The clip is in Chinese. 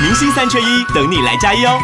明星3缺1，等你来加一哦。